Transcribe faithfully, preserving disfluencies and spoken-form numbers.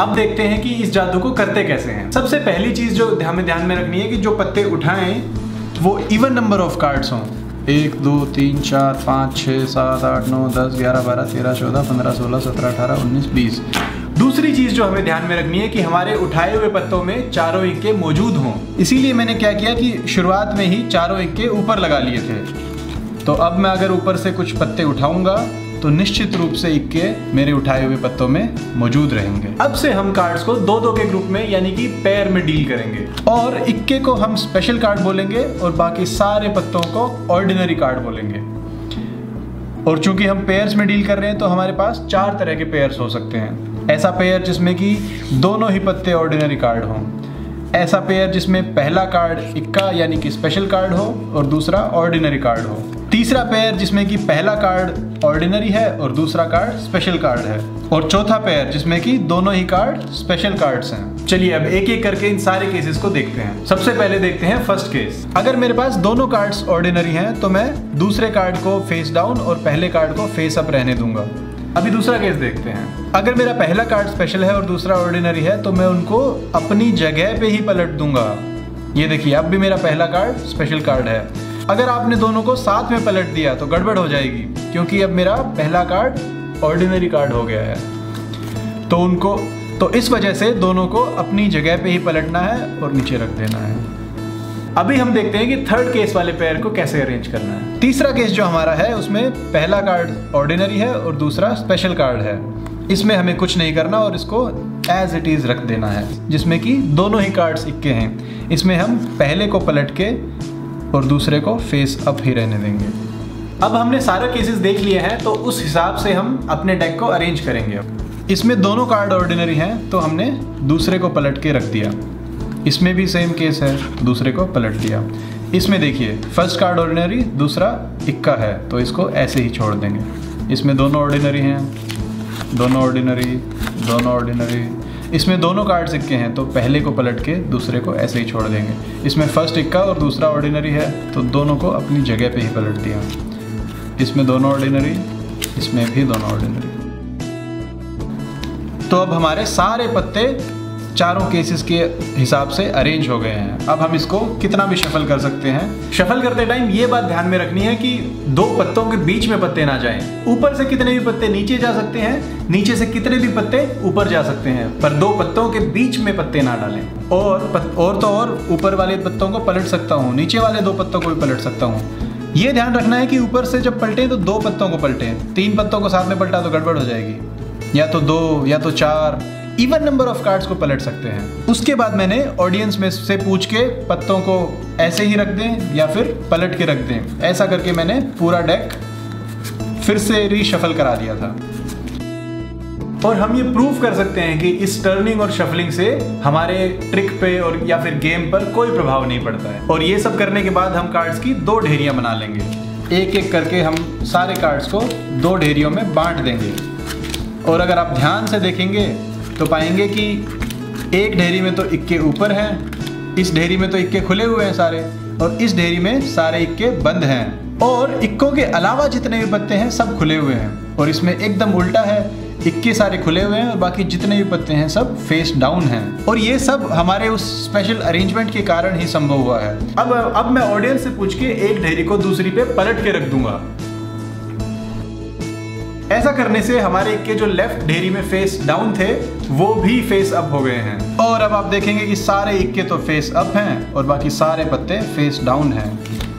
अब देखते हैं कि इस जादू को करते कैसे हैं। सबसे पहली चीज जो हमें ध्यान में रखनी है कि जो पत्ते उठाएं वो इवन नंबर ऑफ कार्ड्स हों। एक दो तीन चार पाँच छः सात आठ नौ दस ग्यारह बारह तेरह चौदह पंद्रह सोलह सत्रह अठारह उन्नीस बीस। दूसरी चीज़ जो हमें ध्यान में रखनी है कि हमारे उठाए हुए पत्तों में चारों इक्के मौजूद हों। इसीलिए मैंने क्या किया कि शुरुआत में ही चारों इक्के ऊपर लगा लिए थे। तो अब मैं अगर ऊपर से कुछ पत्ते उठाऊँगा तो निश्चित रूप से इक्के मेरे उठाए हुए पत्तों में मौजूद रहेंगे। अब से हम कार्ड्स को दो दो के ग्रुप में यानी कि पेयर में डील करेंगे और इक्के को हम स्पेशल कार्ड बोलेंगे और बाकी सारे पत्तों को ऑर्डिनरी कार्ड बोलेंगे। और चूंकि हम पेयर्स में डील कर रहे हैं तो हमारे पास चार तरह के पेयर्स हो सकते हैं। ऐसा पेयर जिसमें कि दोनों ही पत्ते ऑर्डिनरी कार्ड हों, ऐसा पेयर जिसमें पहला कार्ड इक्का यानी कि स्पेशल कार्ड हो और दूसरा ऑर्डिनरी कार्ड हो, तीसरा पेयर जिसमें कि पहला कार्ड ऑर्डिनरी है और दूसरा कार्ड स्पेशल कार्ड है, और चौथा पेयर जिसमें कि दोनों ही कार्ड स्पेशल कार्ड्स हैं। चलिए अब एक एक करके इन सारे केसेस को देखते हैं। सबसे पहले देखते हैं फर्स्ट केस। अगर मेरे पास दोनों कार्ड्स ऑर्डिनरी हैं तो मैं दूसरे कार्ड को फेस डाउन और पहले कार्ड को फेस अप रहने दूंगा। अभी दूसरा केस देखते हैं। अगर मेरा पहला कार्ड स्पेशल है और दूसरा ऑर्डिनरी है तो मैं उनको अपनी जगह पे ही पलट दूंगा। ये देखिए, अब भी मेरा पहला कार्ड स्पेशल कार्ड है। अगर आपने दोनों को साथ में पलट दिया तो गड़बड़ हो जाएगी, क्योंकि अब मेरा पहला कार्ड ऑर्डिनरी कार्ड हो गया है। तो उनको तो इस वजह से दोनों को अपनी जगह पे ही पलटना है और नीचे रख देना है। अभी हम देखते हैं कि थर्ड केस वाले पेयर को कैसे अरेंज करना है। तीसरा केस जो हमारा है उसमें पहला कार्ड ऑर्डिनरी है और दूसरा स्पेशल कार्ड है। इसमें हमें कुछ नहीं करना और इसको एज इट इज़ रख देना है, जिसमें कि दोनों ही कार्ड्स इक्के हैं। इसमें हम पहले को पलट के और दूसरे को फेस अप ही रहने देंगे। अब हमने सारे केसेस देख लिए हैं तो उस हिसाब से हम अपने डेक को अरेंज करेंगे। इसमें दोनों कार्ड ऑर्डिनरी हैं तो हमने दूसरे को पलट के रख दिया। इसमें भी सेम केस है, दूसरे को पलट दिया। इसमें देखिए, फर्स्ट कार्ड ऑर्डिनरी, दूसरा इक्का है तो इसको ऐसे ही छोड़ देंगे। इसमें दोनों ऑर्डिनरी हैं, दोनों ऑर्डिनरी, दोनों ऑर्डिनरी। इसमें दोनों कार्ड्स इक्के हैं तो पहले को पलट के दूसरे को ऐसे ही छोड़ देंगे। इसमें फर्स्ट इक्का और दूसरा ऑर्डिनरी है तो दोनों को अपनी जगह पे ही पलट दिया। इसमें दोनों ऑर्डिनरी, इसमें भी दोनों ऑर्डिनरी। तो अब हमारे सारे पत्ते चारों केसेस के हिसाब से अरेंज हो गए हैं। अब हम इसको कितना भी शफल कर सकते हैं। शफल करते टाइम ये बात ध्यान में रखनी है कि दो पत्तों के बीच में पत्ते ना जाएं। ऊपर से कितने भी पत्ते नीचे जा सकते हैं, नीचे से कितने भी पत्ते ऊपर जा सकते हैं, पर दो पत्तों के बीच में पत्ते ना डालें। और पत, और तो और ऊपर वाले पत्तों को पलट सकता हूँ, नीचे वाले दो पत्तों को भी पलट सकता हूँ। ये ध्यान रखना है कि ऊपर से जब पलटें तो दो पत्तों को पलटें। तीन पत्तों को साथ में पलटा तो गड़बड़ हो जाएगी। या तो दो या तो चार इवन नंबर ऑफ कार्ड्स को पलट सकते हैं। उसके बाद मैंने ऑडियंस में से पूछ के पत्तों को ऐसे ही रख दें या फिर पलट के रख दें। ऐसा करके मैंने पूरा डेक फिर से रीशफल करा दिया था। और हम ये प्रूव कर सकते हैं कि इस टर्निंग और शफलिंग से हमारे ट्रिक पे और या फिर गेम पर कोई प्रभाव नहीं पड़ता है। और ये सब करने के बाद हम कार्ड्स की दो ढेरियां बना लेंगे। एक एक करके हम सारे कार्ड्स को दो ढेरियों में बांट देंगे। और अगर आप ध्यान से देखेंगे तो पाएंगे कि एक ढेरी में तो इक्के ऊपर हैं, इस ढेरी में तो इक्के खुले हुए हैं सारे, और इस ढेरी में सारे इक्के बंद हैं। और इक्कों के अलावा जितने भी पत्ते हैं सब खुले हुए हैं। और इसमें एकदम उल्टा है, इक्के सारे खुले हुए हैं और बाकी जितने भी पत्ते हैं सब फेस डाउन हैं। और ये सब हमारे उस स्पेशल अरेंजमेंट के कारण ही संभव हुआ है। अब अब मैं ऑडियंस से पूछ के एक ढेरी को दूसरी पे पलट के रख दूंगा। ऐसा करने से हमारे इक्के जो लेफ्ट ढेरी में फेस डाउन थे वो भी फेस अप हो गए हैं। और अब आप देखेंगे कि सारे इक्के तो फेस अप हैं और बाकी सारे पत्ते फेस डाउन हैं।